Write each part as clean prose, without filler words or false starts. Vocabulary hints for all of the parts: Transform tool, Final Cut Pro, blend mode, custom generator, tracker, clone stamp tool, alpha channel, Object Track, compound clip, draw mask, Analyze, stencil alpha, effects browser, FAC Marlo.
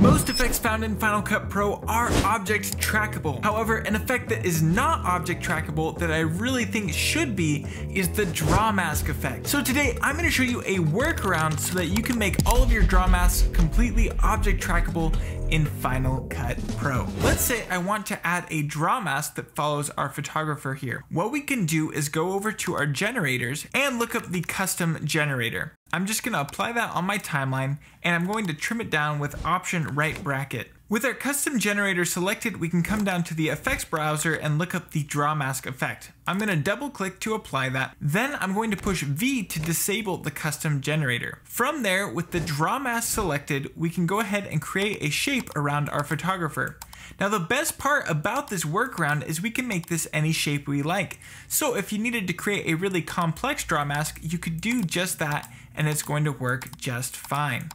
Most effects found in Final Cut Pro are object trackable. However, an effect that is not object trackable that I really think should be is the draw mask effect. So today I'm going to show you a workaround so that you can make all of your draw masks completely object trackable in Final Cut Pro. Let's say I want to add a draw mask that follows our photographer here. What we can do is go over to our generators and look up the custom generator. I'm just going to apply that on my timeline, and I'm going to trim it down with option right bracket. With our custom generator selected, we can come down to the effects browser and look up the draw mask effect. I'm going to double click to apply that. Then I'm going to push V to disable the custom generator. From there, with the draw mask selected, we can go ahead and create a shape around our photographer. Now the best part about this workaround is we can make this any shape we like. So if you needed to create a really complex draw mask, you could do just that and it's going to work just fine.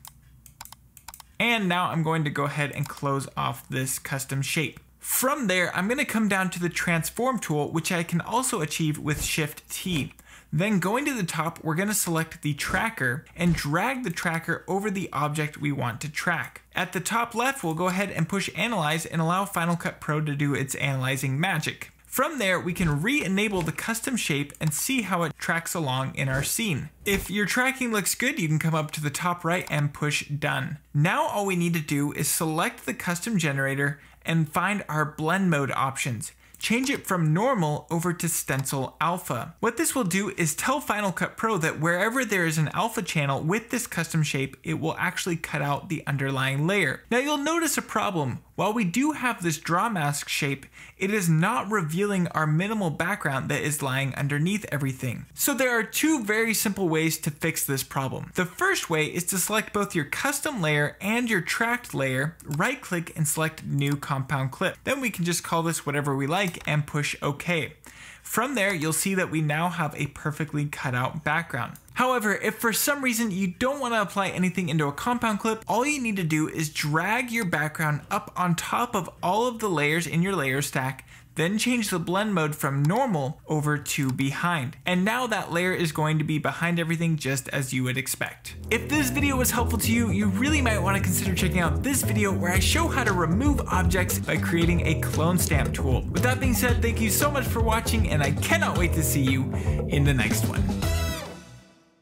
And now I'm going to go ahead and close off this custom shape. From there, I'm going to come down to the Transform tool, which I can also achieve with Shift T. Then going to the top, we're going to select the tracker and drag the tracker over the object we want to track. At the top left, we'll go ahead and push Analyze and allow Final Cut Pro to do its analyzing magic. From there, we can re-enable the custom shape and see how it tracks along in our scene. If your tracking looks good, you can come up to the top right and push Done. Now all we need to do is select the custom generator and find our blend mode options. Change it from normal over to stencil alpha. What this will do is tell Final Cut Pro that wherever there is an alpha channel with this custom shape, it will actually cut out the underlying layer. Now you'll notice a problem. While we do have this draw mask shape, it is not revealing our minimal background that is lying underneath everything. So there are two very simple ways to fix this problem. The first way is to select both your custom layer and your tracked layer, right click and select new compound clip. Then we can just call this whatever we like and push OK. From there, you'll see that we now have a perfectly cut out background. However, if for some reason you don't want to apply anything into a compound clip, all you need to do is drag your background up on top of all of the layers in your layer stack, then change the blend mode from normal over to behind. And now that layer is going to be behind everything just as you would expect. If this video was helpful to you, you really might want to consider checking out this video where I show how to remove objects by creating a clone stamp tool. With that being said, thank you so much for watching, and I cannot wait to see you in the next one.